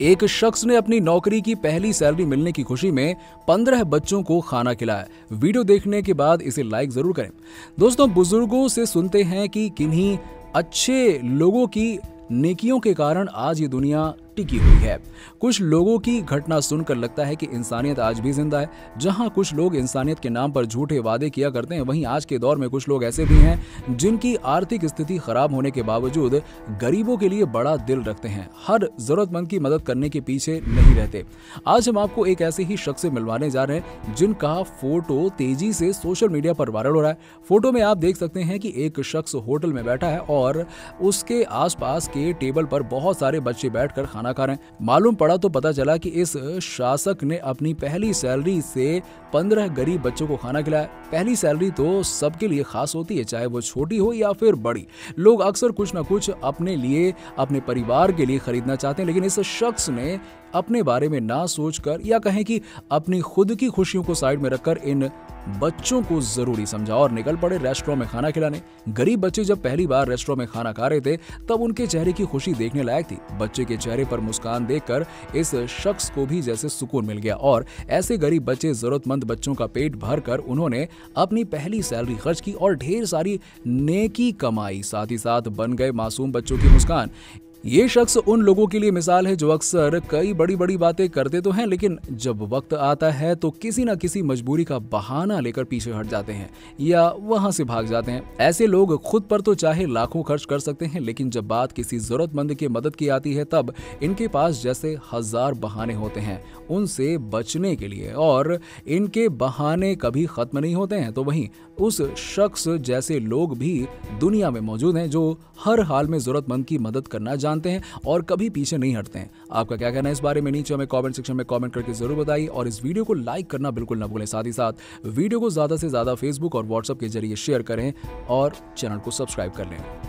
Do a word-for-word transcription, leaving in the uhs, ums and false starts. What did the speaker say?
एक शख्स ने अपनी नौकरी की पहली सैलरी मिलने की खुशी में पंद्रह बच्चों को खाना खिलाया। वीडियो देखने के बाद इसे लाइक जरूर करें। दोस्तों, बुजुर्गों से सुनते हैं कि किन्हीं अच्छे लोगों की नेकियों के कारण आज ये दुनिया टिकी हुई है। कुछ लोगों की घटना सुनकर लगता है कि इंसानियत आज भी जिंदा है। जहां कुछ लोग इंसानियत के नाम पर झूठे वादे किया करते हैं, वहीं आज के दौर में कुछ लोग ऐसे भी हैं जिनकी आर्थिक स्थिति खराब होने के बावजूद गरीबों के लिए बड़ा दिल रखते हैं, हर जरूरतमंद की मदद करने के पीछे नहीं रहते। आज हम आपको एक ऐसे ही शख्स से मिलवाने जा रहे हैं जिनका फोटो तेजी से सोशल मीडिया पर वायरल हो रहा है। फोटो में आप देख सकते हैं कि एक शख्स होटल में बैठा है और उसके आसपास के टेबल पर बहुत सारे बच्चे बैठकर खाना खा रहे हैं। मालूम पड़ा तो पता चला कि इस शासक ने अपनी पहली सैलरी से पंद्रह गरीब बच्चों को खाना खिलाया। पहली सैलरी तो सबके लिए खास होती है, चाहे वो छोटी हो या फिर बड़ी। लोग अक्सर कुछ ना कुछ अपने लिए, अपने परिवार के लिए खरीदना चाहते हैं, लेकिन इस शख्स ने अपने बारे में ना सोचकर, या कहें कि अपनी खुद की खुशियों को साइड में रखकर, इन बच्चों को जरूरी समझा और निकल पड़े रेस्टोरेंट में खाना खिलाने। गरीब बच्चे जब पहली बार रेस्टोरेंट में खाना खा रहे थे, तब उनके चेहरे की खुशी देखने लायक थी। बच्चे के चेहरे पर मुस्कान देखकर इस शख्स को भी जैसे सुकून मिल गया और ऐसे गरीब बच्चे, जरूरतमंद बच्चों का पेट भरकर उन्होंने अपनी पहली सैलरी खर्च की और ढेर सारी नेकी कमाई। साथ ही साथ बन गए मासूम बच्चों की मुस्कान। ये शख्स उन लोगों के लिए मिसाल है जो अक्सर कई बड़ी बड़ी बातें करते तो हैं, लेकिन जब वक्त आता है तो किसी ना किसी मजबूरी का बहाना लेकर पीछे हट जाते हैं या वहां से भाग जाते हैं। ऐसे लोग खुद पर तो चाहे लाखों खर्च कर सकते हैं, लेकिन जब बात किसी जरूरतमंद की मदद की आती है, तब इनके पास जैसे हजार बहाने होते हैं उनसे बचने के लिए, और इनके बहाने कभी खत्म नहीं होते हैं। तो वहीं उस शख्स जैसे लोग भी दुनिया में मौजूद हैं जो हर हाल में जरूरतमंद की मदद करना जानते हैं और कभी पीछे नहीं हटते हैं। आपका क्या कहना है इस बारे में? नीचे हमें कमेंट सेक्शन में कमेंट करके जरूर बताइए और इस वीडियो को लाइक करना बिल्कुल ना भूलें। साथ ही साथ वीडियो को ज्यादा से ज्यादा फेसबुक और व्हाट्सएप के जरिए शेयर करें और चैनल को सब्सक्राइब कर लें।